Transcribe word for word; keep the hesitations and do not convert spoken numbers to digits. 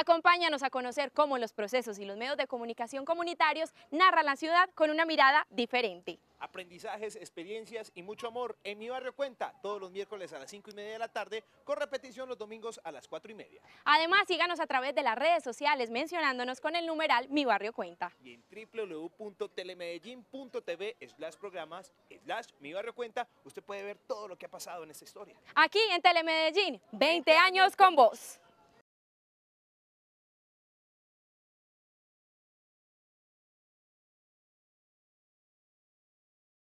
Acompáñanos a conocer cómo los procesos y los medios de comunicación comunitarios narran la ciudad con una mirada diferente. Aprendizajes, experiencias y mucho amor en Mi Barrio Cuenta, todos los miércoles a las cinco y media de la tarde, con repetición los domingos a las cuatro y media. Además, síganos a través de las redes sociales mencionándonos con el numeral Mi Barrio Cuenta. Y en doble u doble u doble u punto telemedellín punto tv slash programas slash Mi Barrio Cuenta, usted puede ver todo lo que ha pasado en esta historia. Aquí en Telemedellín, veinte años con vos.